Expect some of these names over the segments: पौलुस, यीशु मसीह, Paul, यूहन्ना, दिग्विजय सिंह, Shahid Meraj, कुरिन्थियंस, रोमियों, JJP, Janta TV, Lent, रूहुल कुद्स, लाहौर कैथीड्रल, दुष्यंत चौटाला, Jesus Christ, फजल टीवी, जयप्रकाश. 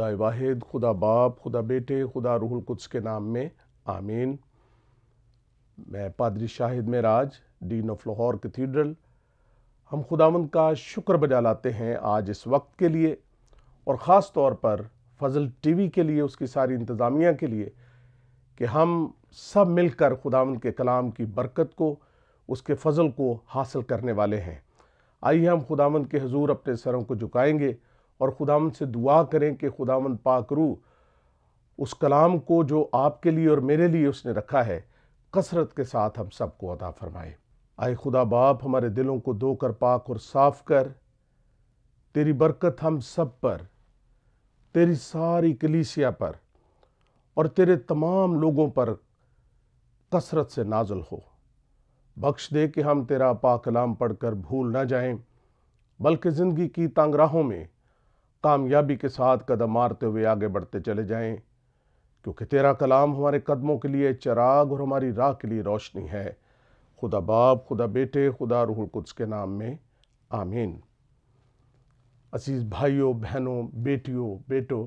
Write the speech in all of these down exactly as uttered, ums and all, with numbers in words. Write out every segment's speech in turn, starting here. खुदा वाहिद, खुदा बाप, खुदा बेटे, खुदा रूहुल कुद्स के नाम में आमीन। मैं पादरी Shahid Meraj, dean of लाहौर कैथीड्रल, हम खुदावंद का शुक्र बजा लाते हैं आज इस वक्त के लिए और ख़ास तौर पर फजल टीवी के लिए, उसकी सारी इंतज़ामिया के लिए कि हम सब मिलकर खुदावंद के कलाम की बरकत को, उसके फजल को हासिल करने वाले हैं। आइए हम खुदावंद के हजूर अपने सरों को झुकाएंगे और खुदावंद से दुआ करें कि खुदावंद पाक रूह उस कलाम को जो आपके लिए और मेरे लिए उसने रखा है कसरत के साथ हम सबको अता फरमाए। आए खुदा बाप, हमारे दिलों को धोकर पाक और साफ कर, तेरी बरकत हम सब पर, तेरी सारी कलीसिया पर और तेरे तमाम लोगों पर कसरत से नाज़िल हो। बख्श दे कि हम तेरा पाक कलाम पढ़कर भूल ना जाएं, बल्कि ज़िंदगी की तांगराहों में कामयाबी के साथ कदम मारते हुए आगे बढ़ते चले जाएं, क्योंकि तेरा कलाम हमारे कदमों के लिए चिराग और हमारी राह के लिए रोशनी है। खुदा बाप, खुदा बेटे, खुदा रूहुल कुद्स के नाम में आमीन। अज़ीज़ भाइयों, बहनों, बेटियों, बेटों,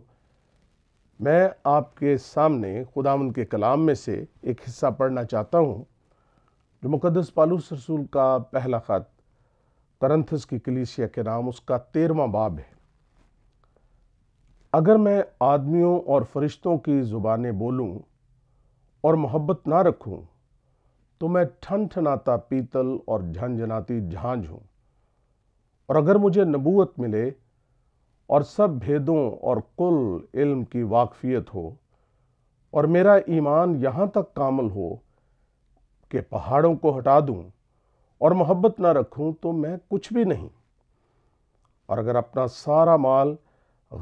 मैं आपके सामने खुदावंद के कलाम में से एक हिस्सा पढ़ना चाहता हूँ जो मुक़द्दस पौलुस रसूल का पहला ख़त कुरिन्थियंस की कलीसिया के नाम, उसका तेरहवां बाब है। अगर मैं आदमियों और फरिश्तों की ज़ुबानें बोलूं और मोहब्बत ना रखूं, तो मैं ठनठनाता पीतल और झंझनाती झांझ हूँ। और अगर मुझे नबूवत मिले और सब भेदों और कुल इल्म की वाकफियत हो और मेरा ईमान यहाँ तक कामल हो कि पहाड़ों को हटा दूँ और मोहब्बत ना रखूँ, तो मैं कुछ भी नहीं। और अगर अपना सारा माल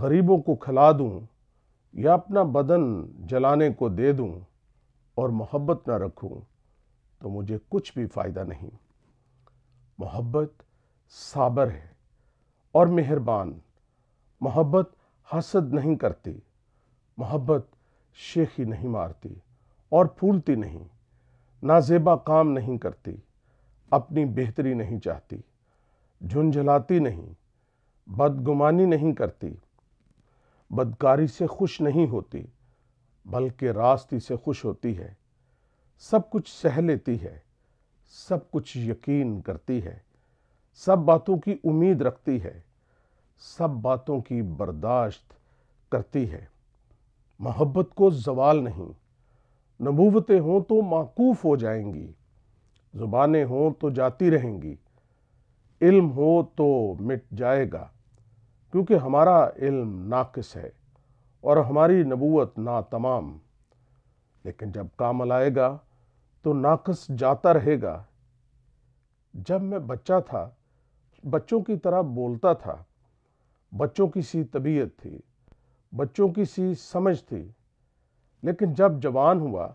गरीबों को खिला दूँ या अपना बदन जलाने को दे दूँ और मोहब्बत ना रखूँ, तो मुझे कुछ भी फ़ायदा नहीं। मोहब्बत साबर है और मेहरबान, मोहब्बत हसद नहीं करती, मोहब्बत शेखी नहीं मारती और फूलती नहीं, नाज़ेबा काम नहीं करती, अपनी बेहतरी नहीं चाहती, झुंझलाती नहीं, बदगुमानी नहीं करती, बदकारी से खुश नहीं होती, बल्कि रास्ती से खुश होती है, सब कुछ सह लेती है, सब कुछ यकीन करती है, सब बातों की उम्मीद रखती है, सब बातों की बर्दाश्त करती है। मोहब्बत को ज़वाल नहीं, नबूवतें हों तो माकूफ़ हो जाएंगी, ज़ुबानें हों तो जाती रहेंगी, इल्म हो तो मिट जाएगा, क्योंकि हमारा इल्म नाकिस है और हमारी नबूवत ना तमाम। लेकिन जब कामल आएगा तो नाकस जाता रहेगा। जब मैं बच्चा था, बच्चों की तरह बोलता था, बच्चों की सी तबीयत थी, बच्चों की सी समझ थी, लेकिन जब जवान हुआ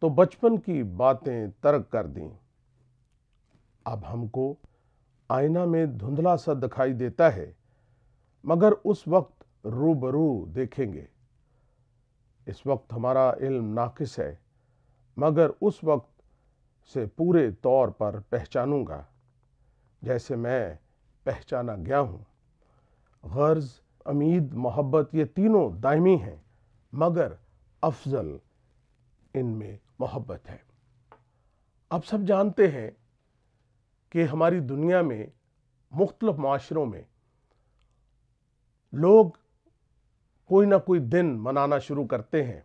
तो बचपन की बातें तर्क कर दी। अब हमको आईना में धुंधला सा दिखाई देता है, मगर उस वक्त रूबरू देखेंगे। इस वक्त हमारा इल्म नाकिस है, मगर उस वक्त से पूरे तौर पर पहचानूंगा जैसे मैं पहचाना गया हूँ। गर्ज, उम्मीद, मोहब्बत, ये तीनों दायमी हैं, मगर अफजल इनमें मोहब्बत है। आप सब जानते हैं कि हमारी दुनिया में मुख्तलिफ माशरों में लोग कोई ना कोई दिन मनाना शुरू करते हैं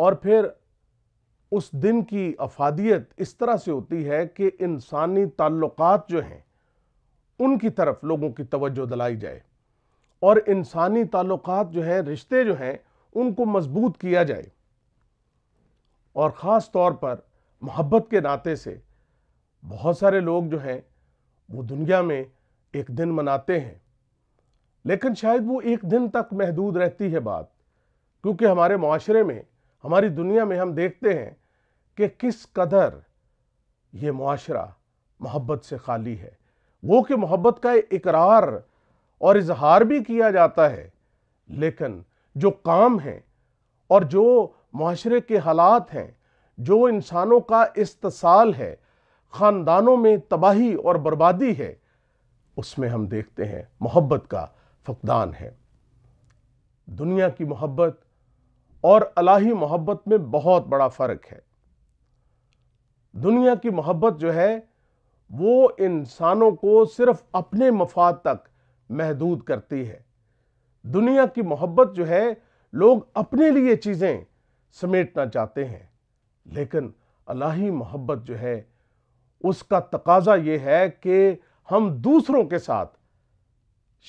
और फिर उस दिन की अफादियत इस तरह से होती है कि इंसानी ताल्लुकात जो हैं उनकी तरफ लोगों की तवज्जो दिलाई जाए और इंसानी ताल्लुकात जो हैं, रिश्ते जो हैं, उनको मजबूत किया जाए। और ख़ास तौर पर मोहब्बत के नाते से बहुत सारे लोग जो हैं वो दुनिया में एक दिन मनाते हैं, लेकिन शायद वो एक दिन तक महदूद रहती है बात, क्योंकि हमारे माशरे में, हमारी दुनिया में हम देखते हैं कि किस कदर ये माशरा मोहब्बत से खाली है। वो कि मोहब्बत का इकरार और इजहार भी किया जाता है, लेकिन जो काम हैं और जो माशरे के हालात हैं, जो इंसानों का इस्तिसाल है, ख़ानदानों में तबाही और बर्बादी है, उसमें हम देखते हैं मोहब्बत का फकदान है। दुनिया की मोहब्बत और अलाही मोहब्बत में बहुत बड़ा फ़र्क है। दुनिया की मोहब्बत जो है वो इंसानों को सिर्फ अपने मफाद तक महदूद करती है। दुनिया की मोहब्बत जो है लोग अपने लिए चीज़ें समेटना चाहते हैं, लेकिन अलाही मोहब्बत जो है उसका तकाजा ये है कि हम दूसरों के साथ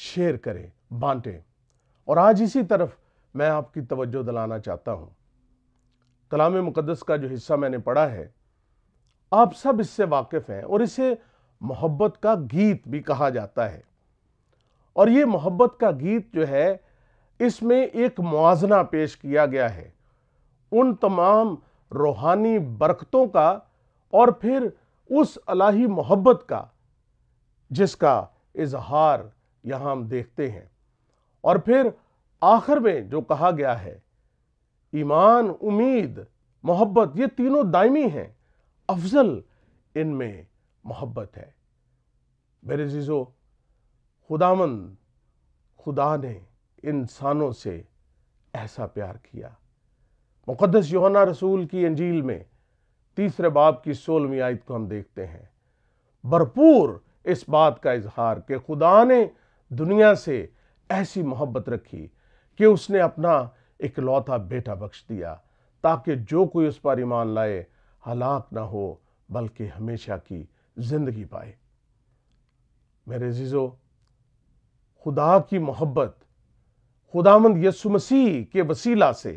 शेयर करें, बांटें। और आज इसी तरफ मैं आपकी तवज्जो दिलाना चाहता हूँ। कलामे मुकद्दस का जो हिस्सा मैंने पढ़ा है, आप सब इससे वाकिफ़ हैं और इसे मोहब्बत का गीत भी कहा जाता है। और ये मोहब्बत का गीत जो है इसमें एक मुआजना पेश किया गया है उन तमाम रूहानी बरकतों का और फिर उस अलाही मोहब्बत का जिसका इजहार यहाँ हम देखते हैं। और फिर आखिर में जो कहा गया है, ईमान, उम्मीद, मोहब्बत, ये तीनों दायमी हैं, अफजल इनमें मोहब्बत है। मेरे जीजो, खुदावंद खुदा ने इंसानों से ऐसा प्यार किया। मुक़द्दस यूहन्ना रसूल की इंजील में तीसरे बाब की सोलहवीं आयत को हम देखते हैं भरपूर इस बात का इजहार कि खुदा ने दुनिया से ऐसी मोहब्बत रखी कि उसने अपना इकलौता बेटा बख्श दिया ताकि जो कोई उस पर ईमान लाए हलाक ना हो बल्कि हमेशा की जिंदगी पाए। मेरे अज़ीज़ो, खुदा की मोहब्बत खुदावंद यीशु मसीह के वसीला से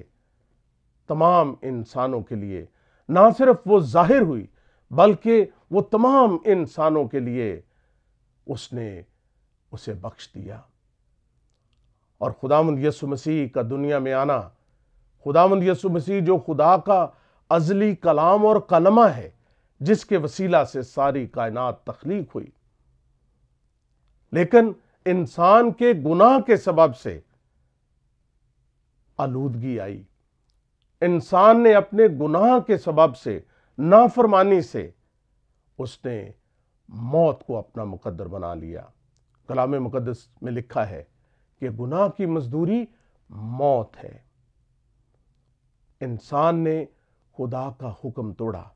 तमाम इंसानों के लिए ना सिर्फ वो जाहिर हुई बल्कि वो तमाम इंसानों के लिए उसने उसे बख्श दिया। और खुदावंद यीशु मसीह का दुनिया में आना, खुदावंद यीशु मसीह जो खुदा का अज़ली कलाम और कलमा है जिसके वसीला से सारी कायनात तख्लीक हुई, लेकिन इंसान के गुनाह के सबब से आलूदगी आई। इंसान ने अपने गुनाह के सबब से, नाफरमानी से उसने मौत को अपना मुकद्दर बना लिया। कलाम मुकद्दस में लिखा है कि गुनाह की मजदूरी मौत है। इंसान ने खुदा का हुक्म तोड़ा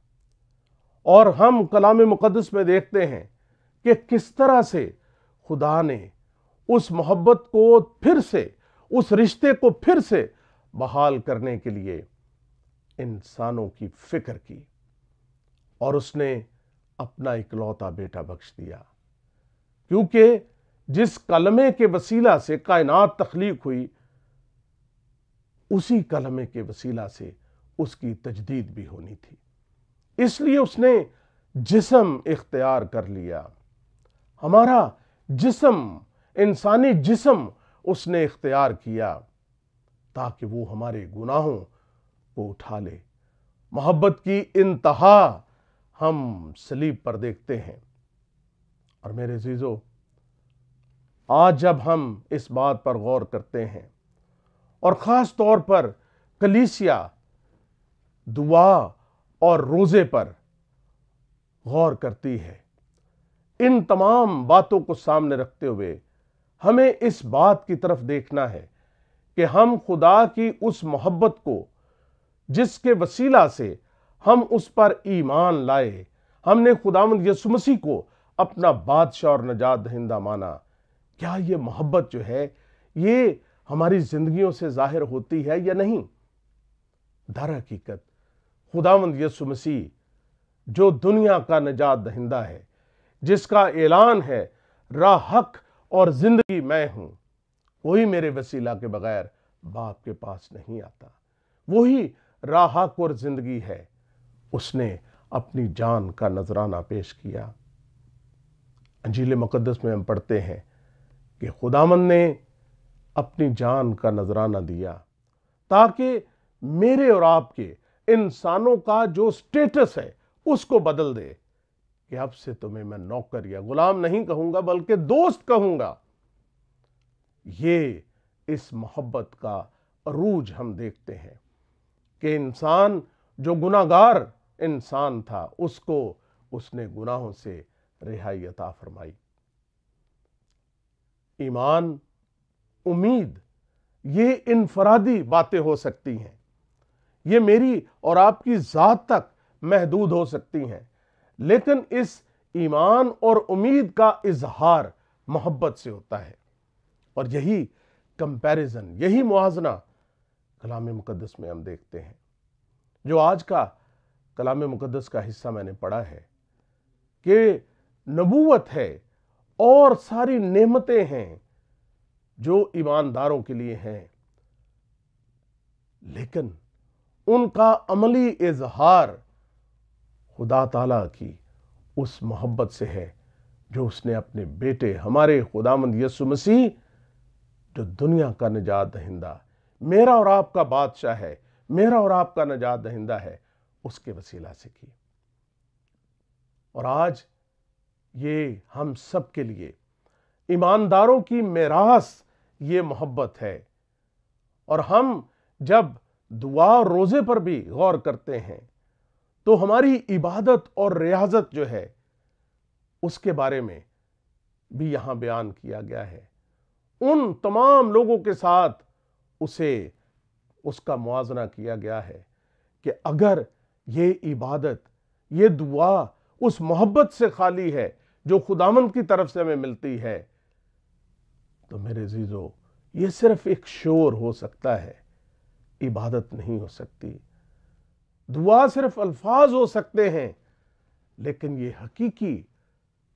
और हम कलाम मुकद्दस में देखते हैं कि किस तरह से खुदा ने उस मोहब्बत को फिर से, उस रिश्ते को फिर से बहाल करने के लिए इंसानों की फिक्र की और उसने अपना इकलौता बेटा बख्श दिया। क्योंकि जिस कलमे के वसीला से कायनात तख्लीक हुई उसी कलमे के वसीला से उसकी तजदीद भी होनी थी, इसलिए उसने जिस्म इख्तियार कर लिया। हमारा जिस्म, इंसानी जिस्म उसने इख्तियार किया ताकि वो हमारे गुनाहों को उठा ले। मोहब्बत की इंतहा हम सलीब पर देखते हैं। और मेरे अज़ीज़ो, आज जब हम इस बात पर गौर करते हैं और ख़ास तौर पर कलीसिया दुआ और रोज़े पर गौर करती है, इन तमाम बातों को सामने रखते हुए हमें इस बात की तरफ देखना है कि हम खुदा की उस मोहब्बत को जिसके वसीला से हम उस पर ईमान लाए, हमने खुदावंद यीशु मसीह को अपना बादशाह और नजात दहिंदा माना, क्या ये मोहब्बत जो है ये हमारी ज़िंदगियों से ज़ाहिर होती है या नहीं। दर हकीकत खुदावंद यीशु मसीह जो दुनिया का नजात दहिंदा है, जिसका ऐलान है राह हक और ज़िंदगी मैं हूँ, वही मेरे वसीला के बगैर बाप के पास नहीं आता, वही राह हक और ज़िंदगी है, उसने अपनी जान का नजराना पेश किया। अंजील मुकद्दस में हम पढ़ते हैं कि खुदावंद ने अपनी जान का नजराना दिया ताकि मेरे और आपके इंसानों का जो स्टेटस है उसको बदल दे कि अब से तुम्हें मैं नौकर या गुलाम नहीं कहूँगा बल्कि दोस्त कहूँगा। ये इस मोहब्बत का अरूज हम देखते हैं कि इंसान जो गुनाहगार इंसान था उसको उसने गुनाहों से रिहाई अता फरमाई। ईमान, उम्मीद, ये इनफरादी बातें हो सकती हैं, ये मेरी और आपकी ज़ात तक महदूद हो सकती हैं, लेकिन इस ईमान और उम्मीद का इजहार मोहब्बत से होता है। और यही कंपैरिजन, यही मुआजना कलाम मुकद्दस में हम देखते हैं। जो आज का कलाम मुकद्दस का हिस्सा मैंने पढ़ा है कि नबूवत है और सारी नेमतें हैं जो ईमानदारों के लिए हैं, लेकिन उनका अमली इजहार खुदा ताला की उस मोहब्बत से है जो उसने अपने बेटे हमारे खुदामंद यसु मसीह, जो दुनिया का निजात दहिंदा, मेरा और आपका बादशाह है, मेरा और आपका निजात दहिंदा है, उसके वसीला से की। और आज ये हम सब के लिए ईमानदारों की मिरास ये मोहब्बत है। और हम जब दुआ और रोज़े पर भी गौर करते हैं तो हमारी इबादत और रियाजत जो है उसके बारे में भी यहाँ बयान किया गया है। उन तमाम लोगों के साथ उसे उसका मुआजना किया गया है कि अगर ये इबादत, ये दुआ उस मोहब्बत से खाली है जो खुदावंद की तरफ से हमें मिलती है, तो मेरे अज़ीज़ो ये सिर्फ एक शोर हो सकता है, इबादत नहीं हो सकती। दुआ सिर्फ अल्फाज हो सकते हैं, लेकिन ये हकीकी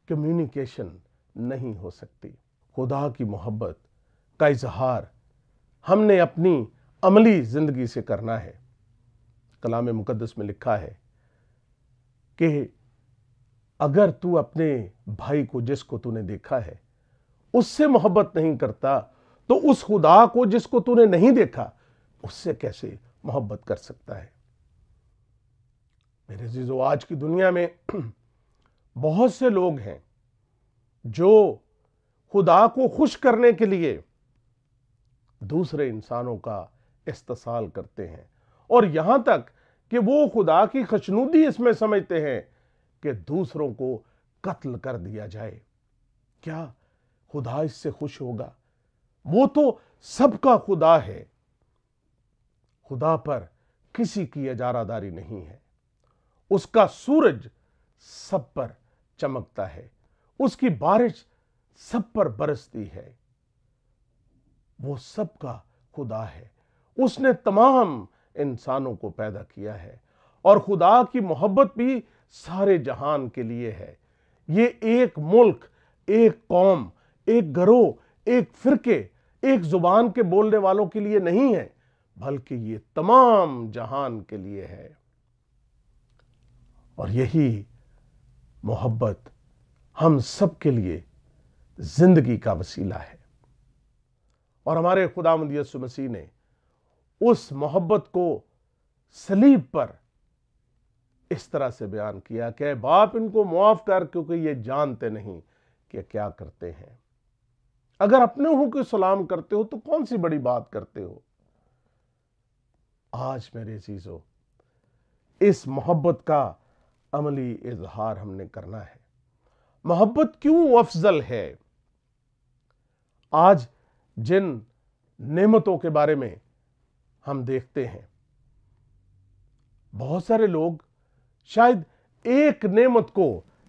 कम्युनिकेशन नहीं हो सकती। खुदा की मोहब्बत का इजहार हमने अपनी अमली ज़िंदगी से करना है। कलाम मुकद्दस में लिखा है कि अगर तू अपने भाई को, जिसको तूने देखा है, उससे मोहब्बत नहीं करता, तो उस खुदा को जिसको तूने नहीं देखा उससे कैसे मोहब्बत कर सकता है। मेरे अज़ीज़ो, आज की दुनिया में बहुत से लोग हैं जो खुदा को खुश करने के लिए दूसरे इंसानों का इस्तेसाल करते हैं, और यहाँ तक कि वो खुदा की खशनूदी इसमें समझते हैं कि दूसरों को कत्ल कर दिया जाए। क्या खुदा इससे खुश होगा? वो तो सबका खुदा है। खुदा पर किसी की इजारादारी नहीं है। उसका सूरज सब पर चमकता है, उसकी बारिश सब पर बरसती है। वो सबका खुदा है। उसने तमाम इंसानों को पैदा किया है, और खुदा की मोहब्बत भी सारे जहान के लिए है। ये एक मुल्क, एक कौम, एक गरोह, एक फिरके, एक जुबान के बोलने वालों के लिए नहीं है, बल्कि ये तमाम जहान के लिए है। और यही मोहब्बत हम सब के लिए जिंदगी का वसीला है। और हमारे खुदावंद यीशु मसीह ने उस मोहब्बत को सलीब पर इस तरह से बयान किया कि बाप इनको माफ कर, क्योंकि ये जानते नहीं कि क्या करते हैं। अगर अपने हो के सलाम करते हो तो कौन सी बड़ी बात करते हो। आज मेरे अज़ीज़ो, इस मोहब्बत का अमली इजहार हमने करना है। मोहब्बत क्यों अफजल है? आज जिन नेमतों के बारे में हम देखते हैं, बहुत सारे लोग शायद एक नेमत को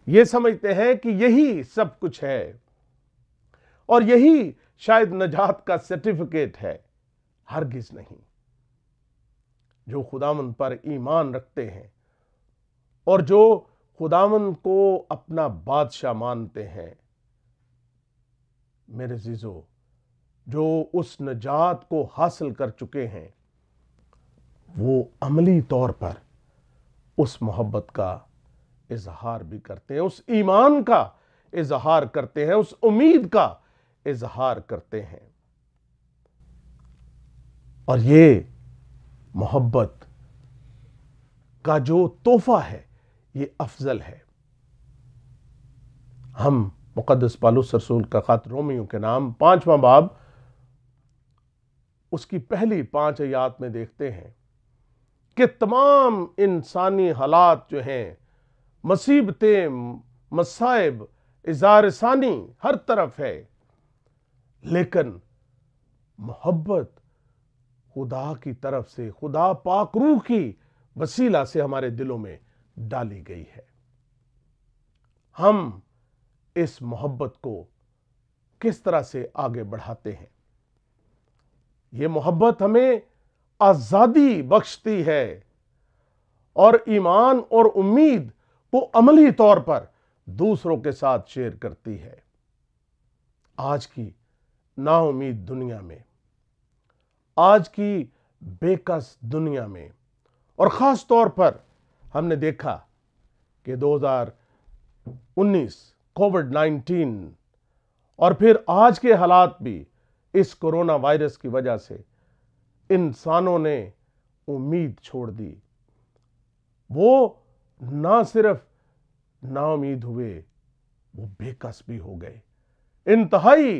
यह समझते हैं कि यही सब कुछ है, और यही शायद नजात का सर्टिफिकेट है। हरगिज नहीं। जो खुदावंद पर ईमान रखते हैं और जो खुदावंद को अपना बादशाह मानते हैं, मेरे अज़ीज़ो, जो उस नजात को हासिल कर चुके हैं, वो अमली तौर पर उस मोहब्बत का इजहार भी करते हैं, उस ईमान का इजहार करते हैं, उस उम्मीद का इजहार करते हैं। और ये मोहब्बत का जो तोहफा है, ये अफजल है। हम मुकद्दस पौलुस रसूल का खत रोमियों के नाम पांचवा बाब उसकी पहली पांच आयत में देखते हैं कि तमाम इंसानी हालात जो हैं, मुसीबतें, मसाइब, इज़ारसानी हर तरफ है, लेकिन मोहब्बत खुदा की तरफ से, खुदा पाक रूह की वसीला से हमारे दिलों में डाली गई है। हम इस मोहब्बत को किस तरह से आगे बढ़ाते हैं। यह मोहब्बत हमें आज़ादी बख्शती है और ईमान और उम्मीद को अमली तौर पर दूसरों के साथ शेयर करती है। आज की नाउम्मीद दुनिया में, आज की बेकस दुनिया में, और ख़ास तौर पर हमने देखा कि दो हज़ार उन्नीस कोविड नाइनटीन और फिर आज के हालात भी इस कोरोना वायरस की वजह से इंसानों ने उम्मीद छोड़ दी। वो ना सिर्फ नाउम्मीद हुए, वो बेकस भी हो गए। इंतहाई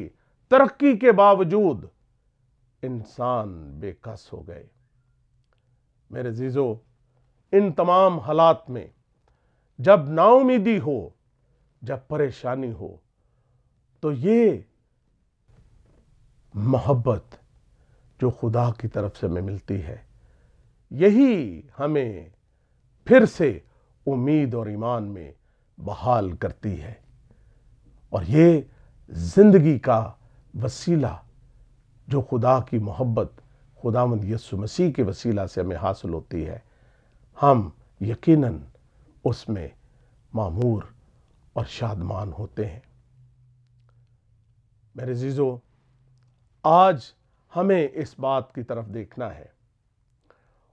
तरक्की के बावजूद इंसान बेकस हो गए। मेरे अज़ीज़ो, इन तमाम हालात में जब नाउम्मीदी हो, जब परेशानी हो, तो ये मोहब्बत जो खुदा की तरफ से हमें मिलती है, यही हमें फिर से उम्मीद और ईमान में बहाल करती है और ये जिंदगी का वसीला जो खुदा की मोहब्बत खुदावंद यीशु मसीह के वसीला से हमें हासिल होती है, हम यकीनन उसमें मामूर और शादमान होते हैं। मेरे अज़ीज़ो, आज हमें इस बात की तरफ देखना है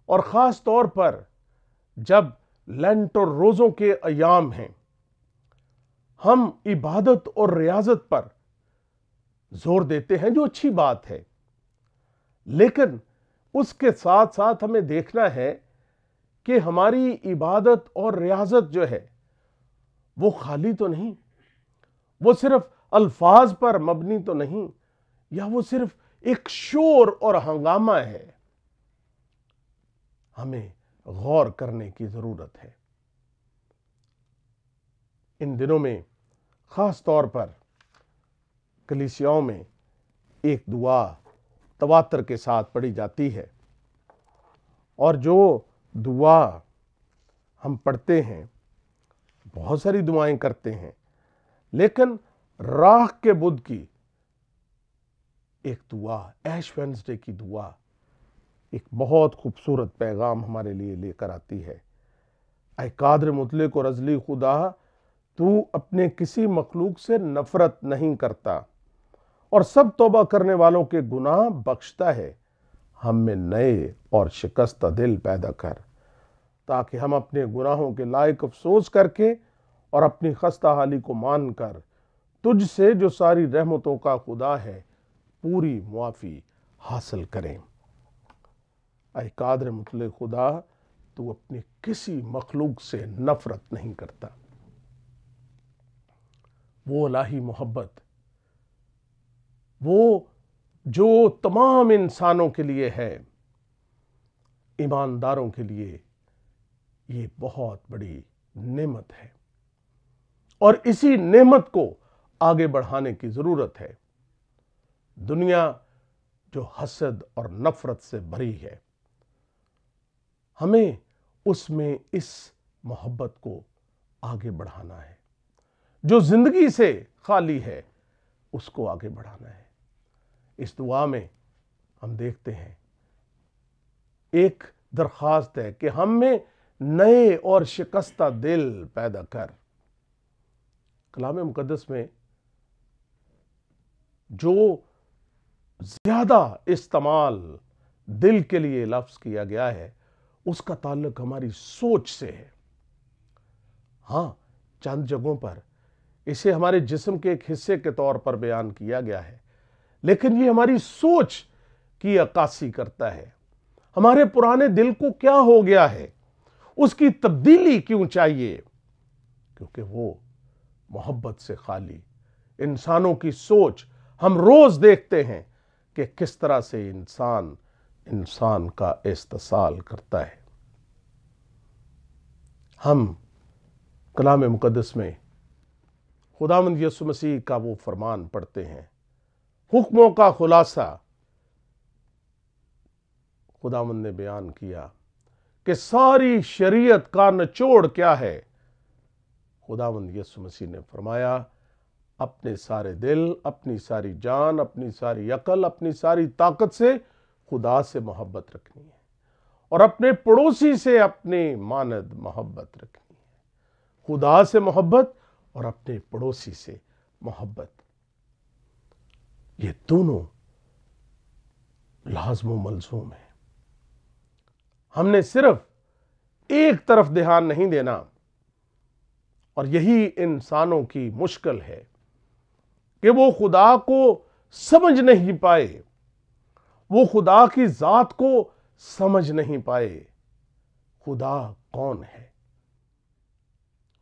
और ख़ास तौर पर जब लेंट और रोज़ों के अयाम हैं, हम इबादत और रियाजत पर जोर देते हैं, जो अच्छी बात है, लेकिन उसके साथ साथ हमें देखना है कि हमारी इबादत और रियाजत जो है वो खाली तो नहीं, वो सिर्फ अल्फाज पर मबनी तो नहीं, या वो सिर्फ एक शोर और हंगामा है। हमें गौर करने की ज़रूरत है। इन दिनों में ख़ास तौर पर कलीसियाओं में एक दुआ तवातर के साथ पढ़ी जाती है और जो दुआ हम पढ़ते हैं, बहुत सारी दुआएं करते हैं, लेकिन राख के बुध की एक दुआ, ऐश वेडनेसडे की दुआ, एक बहुत खूबसूरत पैगाम हमारे लिए लेकर आती है। ऐ कादर मुतलक और अज़ली खुदा, तू अपने किसी मखलूक से नफरत नहीं करता और सब तौबा करने वालों के गुनाह बख्शता है। हम में नए और शिकस्ता दिल पैदा कर, ताकि हम अपने गुनाहों के लायक अफसोस करके और अपनी खस्ता हाली को मान कर तुझसे, जो सारी रहमतों का खुदा है, पूरी मुआफ़ी हासिल करें। ऐ कादर मुतलक खुदा, तू अपने किसी मखलूक से नफरत नहीं करता। वो इलाही मोहब्बत, वो जो तमाम इंसानों के लिए है, ईमानदारों के लिए ये बहुत बड़ी नेमत है और इसी नेमत को आगे बढ़ाने की ज़रूरत है। दुनिया जो हसद और नफ़रत से भरी है, हमें उसमें इस मोहब्बत को आगे बढ़ाना है। जो ज़िंदगी से खाली है, उसको आगे बढ़ाना है। इस दुआ में हम देखते हैं एक दरख्वास्त है कि हम में नए और शिकस्ता दिल पैदा कर। कलाम मुकद्दस में जो ज़्यादा इस्तेमाल दिल के लिए लफ्ज़ किया गया है, उसका ताल्लुक हमारी सोच से है। हाँ, चंद जगहों पर इसे हमारे जिस्म के एक हिस्से के तौर पर बयान किया गया है, लेकिन ये हमारी सोच की अक्कासी करता है। हमारे पुराने दिल को क्या हो गया है, उसकी तब्दीली क्यों चाहिए, क्योंकि वो मोहब्बत से खाली इंसानों की सोच। हम रोज़ देखते हैं कि किस तरह से इंसान इंसान का इस्तिसाल करता है। हम कलाम मुकद्दस में खुदावंद यीशु मसीह का वो फरमान पढ़ते हैं, हुक्मों का खुलासा खुदावंद ने बयान किया कि सारी शरीयत का निचोड़ क्या है। खुदावंद यीशु मसीह ने फरमाया, अपने सारे दिल, अपनी सारी जान, अपनी सारी अकल, अपनी सारी ताकत से खुदा से मोहब्बत रखनी है और अपने पड़ोसी से अपने मानद मोहब्बत रखनी है। खुदा से मोहब्बत और अपने पड़ोसी से मोहब्बत, ये दोनों लाज़िम व मलज़ूम है। हमने सिर्फ एक तरफ ध्यान नहीं देना, और यही इंसानों की मुश्किल है कि वो खुदा को समझ नहीं पाए, वो खुदा की ज़ात को समझ नहीं पाए। खुदा कौन है?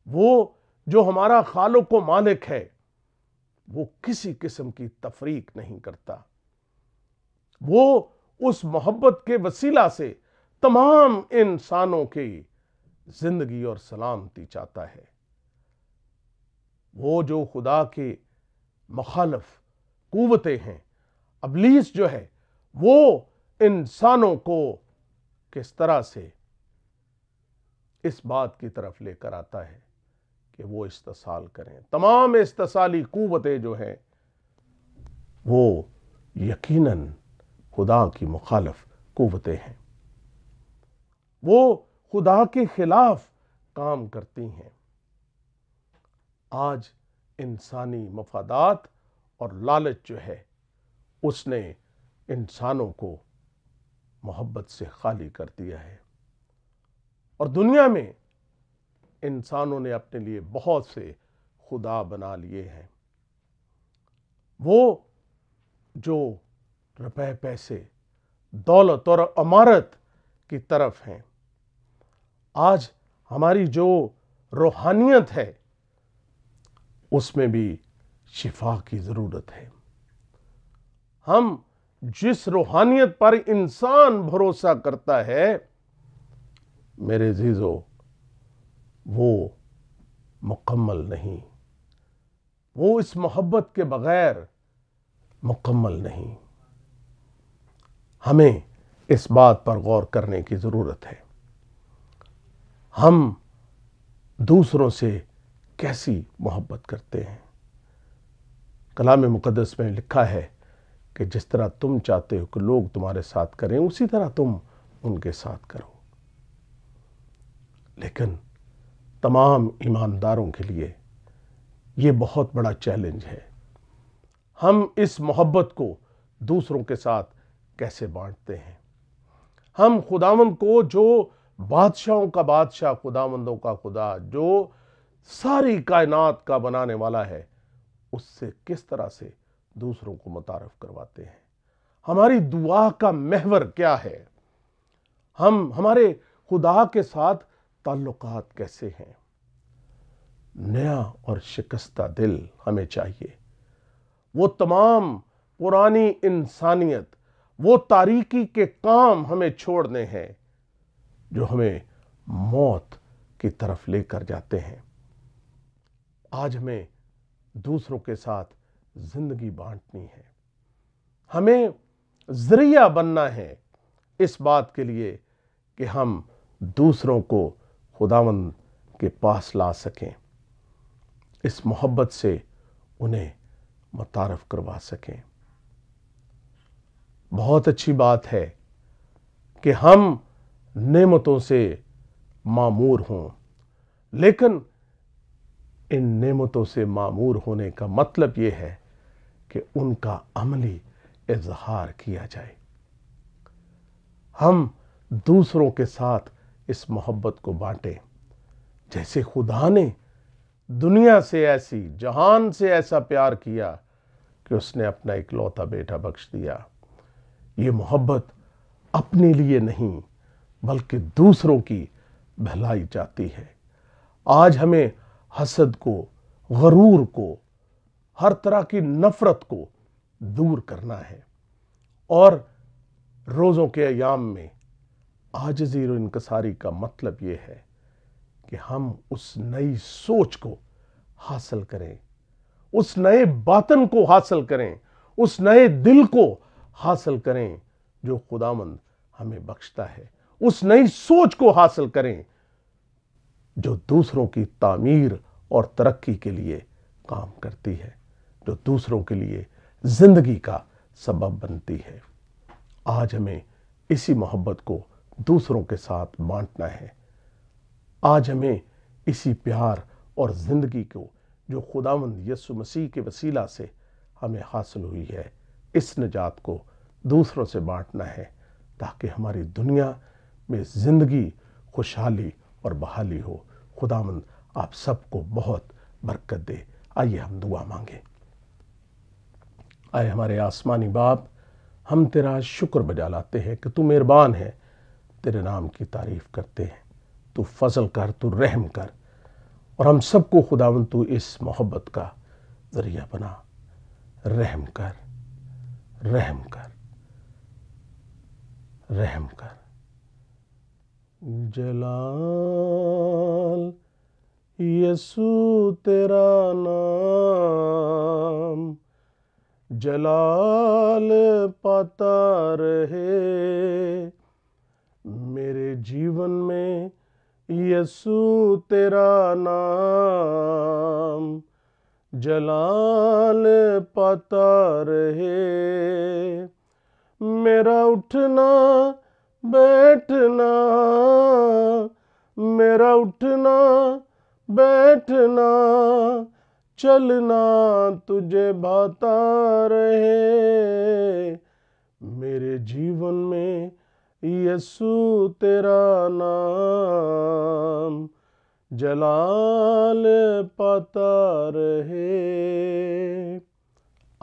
वो जो हमारा खालिक व मालिक है, वो किसी किस्म की तफरीक नहीं करता। वो उस मोहब्बत के वसीला से तमाम इंसानों की जिंदगी और सलामती चाहता है। वो जो खुदा के मुखालफ कुव्वतें हैं, अबलीस जो है, वो इंसानों को किस तरह से इस बात की तरफ लेकर आता है कि वो इस्तिसाल करें। तमाम इस्तिसाली कुव्वतें जो हैं वो यकीनन खुदा की मुखालफ कुव्वतें हैं, वो खुदा के खिलाफ काम करती हैं। आज इंसानी मफादात और लालच जो है, उसने इंसानों को मोहब्बत से खाली कर दिया है, और दुनिया में इंसानों ने अपने लिए बहुत से खुदा बना लिए हैं। वो जो रुपए, पैसे, दौलत और अमारत की तरफ हैं। आज हमारी जो रूहानियत है, उसमें भी शिफा की ज़रूरत है। हम जिस रूहानियत पर इंसान भरोसा करता है, मेरे जीजो, वो मुकम्मल नहीं, वो इस मोहब्बत के बग़ैर मुकम्मल नहीं। हमें इस बात पर गौर करने की ज़रूरत है, हम दूसरों से कैसी मोहब्बत करते हैं। कलाम मुक़द्दस में लिखा है कि जिस तरह तुम चाहते हो कि लोग तुम्हारे साथ करें, उसी तरह तुम उनके साथ करो। लेकिन तमाम ईमानदारों के लिए ये बहुत बड़ा चैलेंज है, हम इस मोहब्बत को दूसरों के साथ कैसे बांटते हैं। हम खुदावंद को, जो बादशाहों का बादशाह, खुदावंदों का खुदा, जो सारी कायनात का बनाने वाला है, उससे किस तरह से दूसरों को मुतारफ़ करवाते हैं। हमारी दुआ का महवर क्या है, हम हमारे खुदा के साथ ताल्लुकात कैसे हैं। नया और शिकस्ता दिल हमें चाहिए। वो तमाम पुरानी इंसानियत, वो तारीकी के काम हमें छोड़ने हैं जो हमें मौत की तरफ लेकर जाते हैं। आज हमें दूसरों के साथ जिंदगी बांटनी है, हमें जरिया बनना है इस बात के लिए कि हम दूसरों को खुदावंद के पास ला सकें, इस मोहब्बत से उन्हें मुतारफ़ करवा सकें। बहुत अच्छी बात है कि हम नेमतों से मामूर हों, लेकिन इन नेमतों से मामूर होने का मतलब ये है कि उनका अमली इजहार किया जाए। हम दूसरों के साथ इस मोहब्बत को बांटें, जैसे खुदा ने दुनिया से ऐसी, जहान से ऐसा प्यार किया कि उसने अपना इकलौता बेटा बख्श दिया। ये मोहब्बत अपने लिए नहीं बल्कि दूसरों की भलाई जाती है। आज हमें हसद को, गरूर को, हर तरह की नफ़रत को दूर करना है, और रोज़ों के अयाम में आजिज़ी और इनकसारी का मतलब ये है कि हम उस नई सोच को हासिल करें, उस नए बातन को हासिल करें, उस नए दिल को हासिल करें जो खुदावंद हमें बख्शता है। उस नई सोच को हासिल करें जो दूसरों की तामीर और तरक्की के लिए काम करती है, जो दूसरों के लिए जिंदगी का सबब बनती है। आज हमें इसी मोहब्बत को दूसरों के साथ बांटना है। आज हमें इसी प्यार और ज़िंदगी को जो खुदावंद यीशु मसीह के वसीला से हमें हासिल हुई है, इस निजात को दूसरों से बांटना है ताकि हमारी दुनिया में ज़िंदगी खुशहाली और बहाली हो। खुदावंद आप सबको बहुत बरकत दे। आइए हम दुआ मांगें। आए हमारे आसमानी बाप, हम तेरा शुक्र बजा लाते हैं कि तू मेहरबान है, तेरे नाम की तारीफ़ करते हैं। तू फजल कर, तू रहम कर और हम सबको खुदावंद तू इस मोहब्बत का ज़रिया बना। रहम कर, रहम कर, रहम कर। जलाल यसू तेरा नाम, जलाल पाता रहे मेरे जीवन में यसू तेरा नाम, जलाल पाता रहे मेरा उठना बैठना, मेरा उठना बैठना चलना तुझे भाता रहे मेरे जीवन में यसू तेरा नाम, जलाल पाता रहे।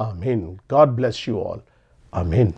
आमीन। God bless you all. आमीन।